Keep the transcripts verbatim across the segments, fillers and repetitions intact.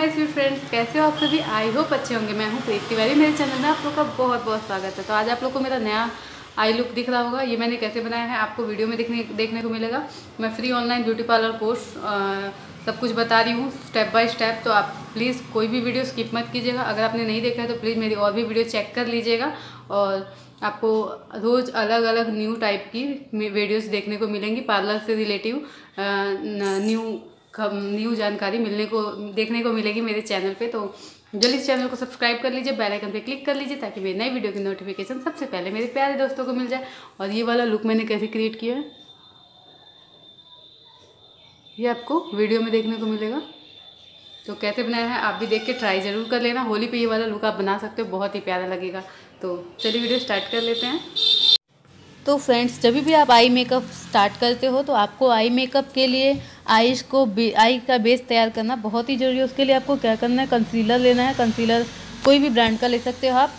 My sweet friends, कैसे हो आप सभी। आई होप अच्छे होंगे। मैं हूँ प्रीत तिवारी, मेरे चैनल में आप लोग का बहुत बहुत स्वागत है। तो आज आप लोग को मेरा नया आई लुक दिख रहा होगा। ये मैंने कैसे बनाया है आपको वीडियो में देखने देखने को मिलेगा। मैं free online beauty parlour course सब कुछ बता रही हूँ स्टेप बाय स्टेप। तो आप प्लीज़ कोई भी वीडियो स्किप मत कीजिएगा। अगर आपने नहीं देखा है तो प्लीज़ मेरी और भी वीडियो चेक कर लीजिएगा, और आपको रोज़ अलग अलग न्यू टाइप की वीडियोस देखने को मिलेंगी। पार्लर से रिलेटिव न्यू न्यू जानकारी मिलने को देखने को मिलेगी मेरे चैनल पे। तो जल्दी चैनल को सब्सक्राइब कर लीजिए, बेल आइकन पे क्लिक कर लीजिए, ताकि मेरी नई वीडियो की नोटिफिकेशन सबसे पहले मेरे प्यारे दोस्तों को मिल जाए। और ये वाला लुक मैंने कैसे क्रिएट किया है ये आपको वीडियो में देखने को मिलेगा। तो कैसे बनाया है आप भी देख के ट्राई ज़रूर कर लेना। होली पे ये वाला लुक आप बना सकते हो, बहुत ही प्यारा लगेगा। तो चलिए वीडियो स्टार्ट कर लेते हैं। तो फ्रेंड्स, जब भी आप आई मेकअप स्टार्ट करते हो तो आपको आई मेकअप के लिए आईज को आई का बेस तैयार करना बहुत ही ज़रूरी है। उसके लिए आपको क्या करना है, कंसीलर लेना है। कंसीलर कोई भी ब्रांड का ले सकते हो आप।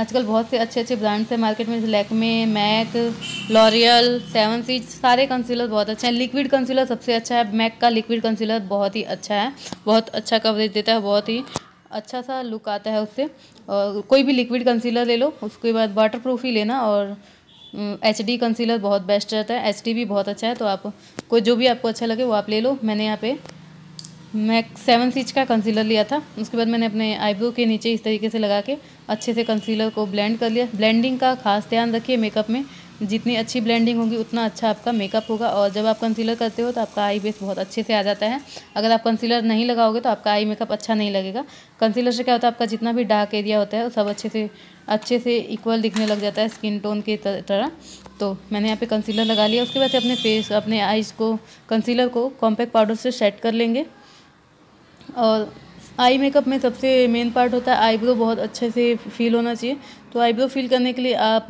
आजकल बहुत से अच्छे अच्छे ब्रांड्स हैं मार्केट में, जैसे लैक्मे, मैक, लॉरियल, सेवन सीच, सारे कंसीलर बहुत अच्छे हैं। लिक्विड कंसीलर सबसे अच्छा है। मैक का लिक्विड कंसीलर बहुत ही अच्छा है, बहुत अच्छा कवरेज देता है, बहुत ही अच्छा सा लुक आता है उससे। और कोई भी लिक्विड कंसीलर ले लो। उसके बाद वाटर प्रूफ ही लेना। और एच डी कंसीलर बहुत बेस्ट रहता है, एच डी भी बहुत अच्छा है। तो आप कोई जो भी आपको अच्छा लगे वो आप ले लो। मैंने यहाँ पे मैक सेवन सीच का कंसीलर लिया था। उसके बाद मैंने अपने आईब्रो के नीचे इस तरीके से लगा के अच्छे से कंसीलर को ब्लेंड कर लिया। ब्लेंडिंग का खास ध्यान रखिए मेकअप में, जितनी अच्छी ब्लेंडिंग होगी उतना अच्छा आपका मेकअप होगा। और जब आप कंसीलर करते हो तो आपका आई बेस बहुत अच्छे से आ जाता है। अगर आप कंसीलर नहीं लगाओगे तो आपका आई मेकअप अच्छा नहीं लगेगा। कंसीलर से क्या होता है, आपका जितना भी डार्क एरिया होता है वो सब अच्छे से अच्छे से इक्वल दिखने लग जाता है स्किन टोन की तरह। तो मैंने यहाँ पे कंसीलर लगा लिया। उसके बाद अपने फेस अपने आईज़ को कंसीलर को कॉम्पैक्ट पाउडर से सेट कर लेंगे। और आई मेकअप में सबसे मेन पार्ट होता है आईब्रो, बहुत अच्छे से फील होना चाहिए। तो आईब्रो फील करने के लिए आप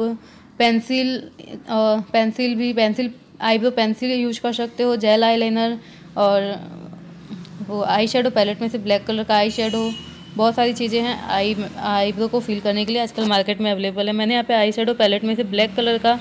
पेंसिल और पेंसिल भी पेंसिल आईब्रो पेंसिल यूज कर सकते हो, जेल आईलाइनर, और वो आई शेडो पैलेट में से ब्लैक कलर का आई शेडो, बहुत सारी चीज़ें हैं आई आईब्रो को फील करने के लिए आजकल मार्केट में अवेलेबल है। मैंने यहाँ पे आई शेडो पैलेट में से ब्लैक कलर का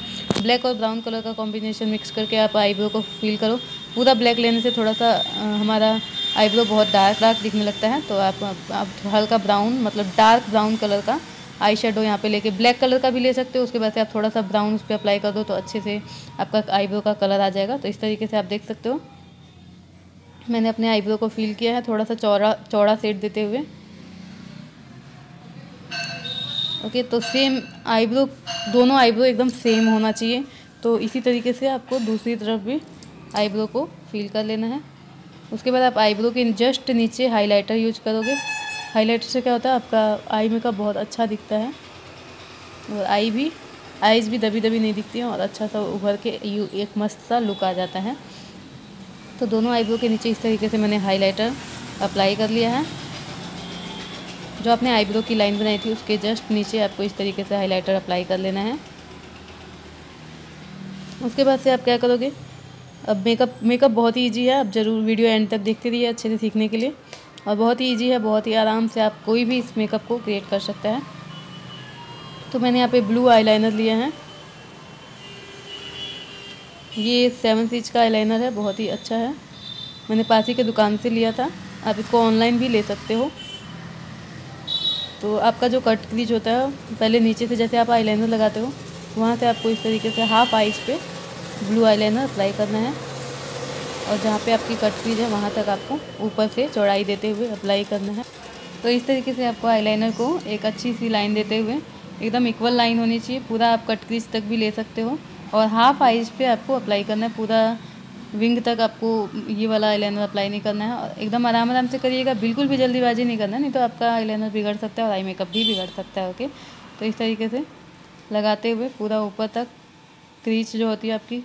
ब्लैक और ब्राउन कलर का कॉम्बिनेशन मिक्स करके आप आईब्रो को फील करो। पूरा ब्लैक लेने से थोड़ा सा हमारा आईब्रो बहुत डार्क डार्क दिखने लगता है। तो आप, आप हल्का ब्राउन मतलब डार्क ब्राउन कलर का आई शेडो यहाँ पर लेके, ब्लैक कलर का भी ले सकते हो। उसके बाद से आप थोड़ा सा ब्राउन उस पर अप्लाई कर दो तो अच्छे से आपका आईब्रो का कलर आ जाएगा। तो इस तरीके से आप देख सकते हो। मैंने अपने आईब्रो को फील किया है थोड़ा सा चौड़ा चौड़ा शेड देते हुए। ओके, तो सेम आईब्रो, दोनों आईब्रो एकदम सेम होना चाहिए। तो इसी तरीके से आपको दूसरी तरफ भी आईब्रो को फील कर लेना है। उसके बाद आप आईब्रो के जस्ट नीचे हाइलाइटर यूज करोगे। हाइलाइटर से क्या होता है, आपका आई मेकअप बहुत अच्छा दिखता है, और आई भी आईज भी दबी दबी नहीं दिखती हैं, और अच्छा सा उभर के यू एक मस्त सा लुक आ जाता है। तो दोनों आईब्रो के नीचे इस तरीके से मैंने हाइलाइटर अप्लाई कर लिया है। जो आपने आईब्रो की लाइन बनाई थी उसके जस्ट नीचे आपको इस तरीके से हाइलाइटर अप्लाई कर लेना है। उसके बाद से आप क्या करोगे, अब मेकअप मेकअप बहुत ही ईजी है। आप ज़रूर वीडियो एंड तक देखते रहिए अच्छे से सीखने के लिए। और बहुत ही ईजी है, बहुत ही आराम से आप कोई भी इस मेकअप को क्रिएट कर सकता है। तो मैंने यहाँ पे ब्लू आईलाइनर लिया है। ये सेवन सीच का आईलाइनर है, बहुत ही अच्छा है। मैंने पासी के दुकान से लिया था। आप इसको ऑनलाइन भी ले सकते हो। तो आपका जो कट क्रीज होता है, पहले नीचे से जैसे आप आईलाइनर लगाते हो वहाँ से आपको इस तरीके से हाफ आईज पे ब्लू आईलाइनर अप्लाई करना है। और जहाँ पे आपकी कट क्रीज है वहाँ तक आपको ऊपर से चौड़ाई देते हुए अप्लाई करना है। तो इस तरीके से आपको आईलाइनर को एक अच्छी सी लाइन देते हुए, एकदम इक्वल लाइन होनी चाहिए। पूरा आप कट क्रीज तक भी ले सकते हो, और हाफ आईज पे आपको अप्लाई करना है। पूरा विंग तक आपको ये वाला आईलाइनर अप्लाई नहीं करना है। और एकदम आराम आराम से करिएगा, बिल्कुल भी जल्दीबाजी नहीं करना है, नहीं तो आपका आईलाइनर बिगड़ सकता है और आई मेकअप भी बिगड़ सकता है। ओके, तो इस तरीके से लगाते हुए पूरा ऊपर तक क्रीज जो होती है आपकी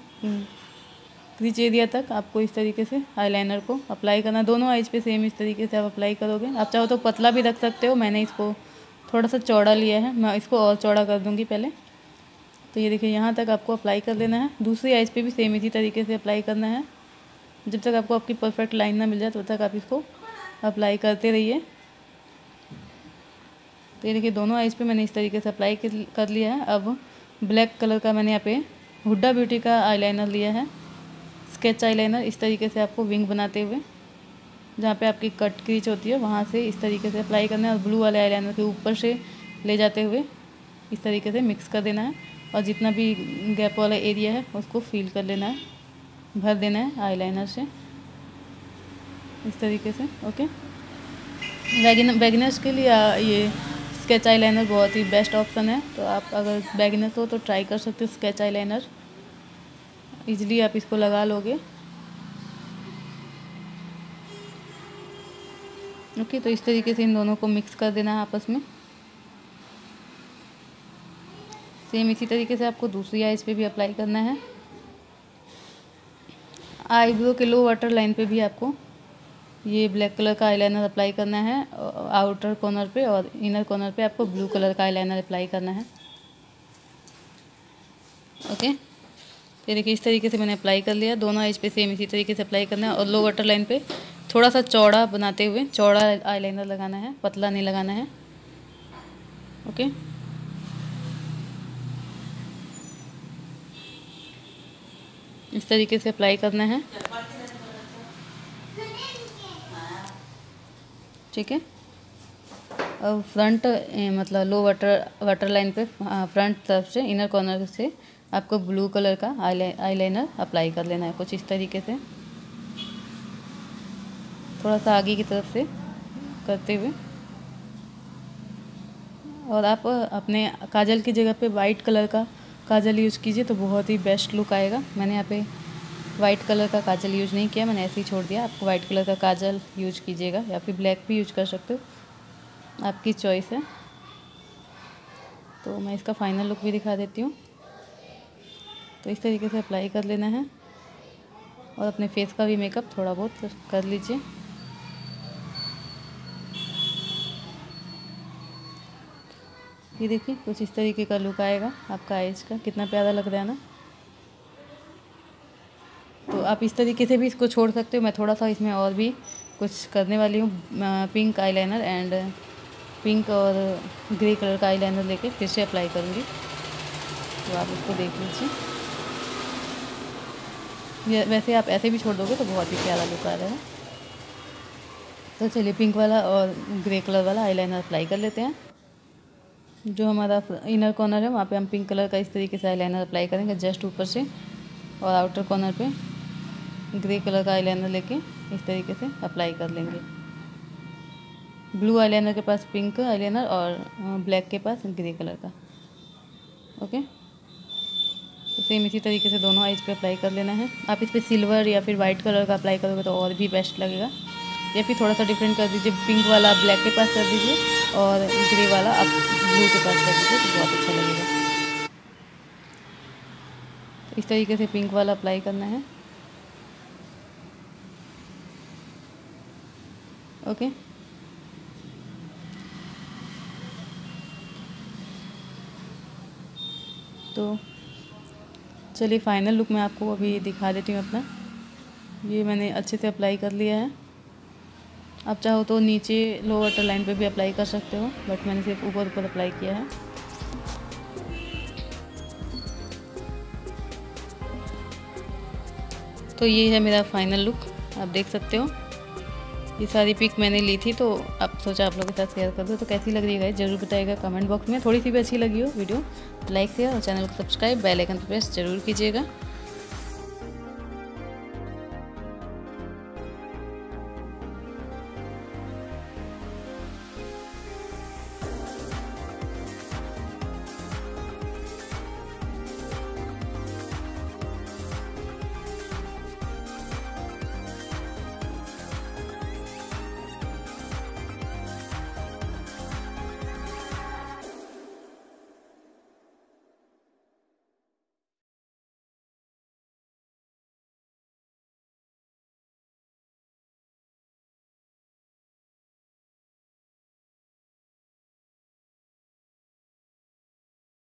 क्रीज एरिया तक आपको इस तरीके से आईलाइनर को अप्लाई करना। दोनों आईज पे सेम इस तरीके से आप अप्लाई करोगे। आप चाहो तो पतला भी रख सकते हो, मैंने इसको थोड़ा सा चौड़ा लिया है। मैं इसको और चौड़ा कर दूंगी पहले। तो ये देखिए, यहाँ तक आपको अप्लाई कर लेना है। दूसरी आईज पे भी सेम इसी तरीके से अप्लाई करना है। जब तक आपको आपकी परफेक्ट लाइन ना मिल जाए तब तक आप इसको अप्लाई करते रहिए। तो ये देखिए, दोनों आईज पे मैंने इस तरीके से अप्लाई कर लिया है। अब ब्लैक कलर का मैंने यहाँ पे हुडा ब्यूटी का आईलाइनर लिया है, स्केच आईलाइनर। इस तरीके से आपको विंग बनाते हुए जहाँ पे आपकी कट क्रीच होती है वहाँ से इस तरीके से अप्लाई करना है और ब्लू वाले आईलाइनर के ऊपर से ले जाते हुए इस तरीके से मिक्स कर देना है और जितना भी गैप वाला एरिया है उसको फील कर लेना है, भर देना है आईलाइनर से इस तरीके से। ओके, बेगिनर्स के लिए ये स्केच आईलाइनर बहुत ही बेस्ट ऑप्शन है, तो आप अगर बेगिनर्स हो तो ट्राई कर सकते हो। स्केच आईलाइनर इजीली आप इसको लगा लोगे। ओके okay, तो इस तरीके से इन दोनों को मिक्स कर देना है आपस में। सेम इसी तरीके से आपको दूसरी आईज पे भी अप्लाई करना है। आईब्रो के लो वाटर लाइन पे भी आपको ये ब्लैक कलर का आईलाइनर अप्लाई करना है आउटर कॉर्नर पे, और इनर कॉर्नर पे आपको ब्लू कलर का आईलाइनर अप्लाई करना है। ओके okay, ये देखिए इस तरीके से मैंने अप्लाई कर लिया। दोनों आईज पे सेम इसी तरीके से अप्लाई करना है और लो वाटर लाइन पे थोड़ा सा चौड़ा बनाते हुए चौड़ा आईलाइनर लगाना है, पतला नहीं लगाना है। ओके, इस तरीके से अप्लाई करना है। ठीक है, अब फ्रंट मतलब लो वाटर वाटर लाइन पे फ्रंट तरफ से इनर कॉर्नर से आपको ब्लू कलर का आईलाइनर अप्लाई कर लेना है कुछ इस तरीके से, थोड़ा सा आगे की तरफ से करते हुए। और आप अपने काजल की जगह पे वाइट कलर का काजल यूज़ कीजिए तो बहुत ही बेस्ट लुक आएगा। मैंने यहाँ पे वाइट कलर का काजल यूज़ नहीं किया, मैंने ऐसे ही छोड़ दिया। आप वाइट कलर का काजल यूज कीजिएगा या फिर ब्लैक भी यूज़ कर सकते हो, आपकी चॉइस है। तो मैं इसका फाइनल लुक भी दिखा देती हूँ। तो इस तरीके से अप्लाई कर लेना है और अपने फेस का भी मेकअप थोड़ा बहुत कर लीजिए। ये देखिए कुछ इस तरीके का लुक आएगा आपका आईज का, कितना प्यारा लग रहा है ना। तो आप इस तरीके से भी इसको छोड़ सकते हो। मैं थोड़ा सा इसमें और भी कुछ करने वाली हूँ, पिंक आईलाइनर एंड पिंक और ग्रे कलर का आईलाइनर लेके फिर से अप्लाई करूँगी, तो आप उसको देख लीजिए। वैसे आप ऐसे भी छोड़ दोगे तो बहुत ही प्यारा लुक आ रहा है। तो चलिए पिंक वाला और ग्रे कलर वाला आईलाइनर अप्लाई कर लेते हैं। जो हमारा इनर कॉर्नर है वहाँ पे हम पिंक कलर का इस तरीके से आईलाइनर अप्लाई करेंगे जस्ट ऊपर से, और आउटर कॉर्नर पे ग्रे कलर का आईलाइनर लेके इस तरीके से अप्लाई कर लेंगे। ब्लू आईलाइनर के पास पिंक आईलाइनर और ब्लैक के पास ग्रे कलर का। ओके, तो सेम इसी तरीके से दोनों आईज पे अप्लाई कर लेना है। आप इस पर सिल्वर या फिर वाइट कलर का अप्लाई करोगे तो और भी बेस्ट लगेगा, या फिर थोड़ा सा डिफरेंट कर दीजिए। पिंक वाला ब्लैक के पास कर दीजिए और ग्रे वाला आप ब्लू के पास कर दीजिए तो बहुत अच्छा लगेगा। तो इस तरीके से पिंक वाला अप्लाई करना है। ओके, तो चलिए फाइनल लुक मैं आपको अभी दिखा देती हूँ अपना। ये मैंने अच्छे से अप्लाई कर लिया है। आप चाहो तो नीचे लो वाटर लाइन पे भी अप्लाई कर सकते हो, बट मैंने सिर्फ ऊपर ऊपर अप्लाई किया है। तो ये है मेरा फाइनल लुक, आप देख सकते हो। ये सारी पिक मैंने ली थी तो आप सोचा आप लोगों के साथ शेयर कर दो। तो कैसी लग रही है जरूर बताइएगा कमेंट बॉक्स में। थोड़ी सी भी अच्छी लगी हो वीडियो लाइक शेयर और चैनल को सब्सक्राइब, बेल आइकन पर प्रेस जरूर कीजिएगा।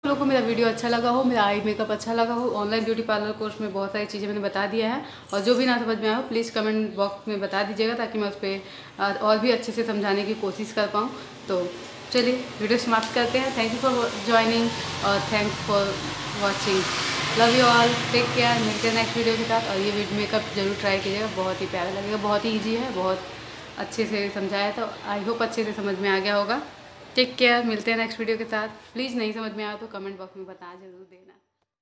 लोगों को मेरा वीडियो अच्छा लगा हो, मेरा आई मेकअप अच्छा लगा हो, ऑनलाइन ब्यूटी पार्लर कोर्स में बहुत सारी चीज़ें मैंने बता दिया है। और जो भी ना समझ में आए हो प्लीज़ कमेंट बॉक्स में बता दीजिएगा ताकि मैं उस पर और भी अच्छे से समझाने की कोशिश कर पाऊँ। तो चलिए वीडियो समाप्त करते हैं। थैंक यू फॉर ज्वाइनिंग और thanks for watching. Love you all, take care, मिलते हैं नेक्स्ट वीडियो के साथ। और ये मेकअप जरूर ट्राई कीजिएगा, बहुत ही प्यारा लगेगा, बहुत ही ईजी है, बहुत अच्छे से समझाया, तो आई होप अच्छे से समझ में आ गया होगा। टेक केयर, मिलते हैं नेक्स्ट वीडियो के साथ। प्लीज़ नहीं समझ में आया तो कमेंट बॉक्स में बता जरूर देना।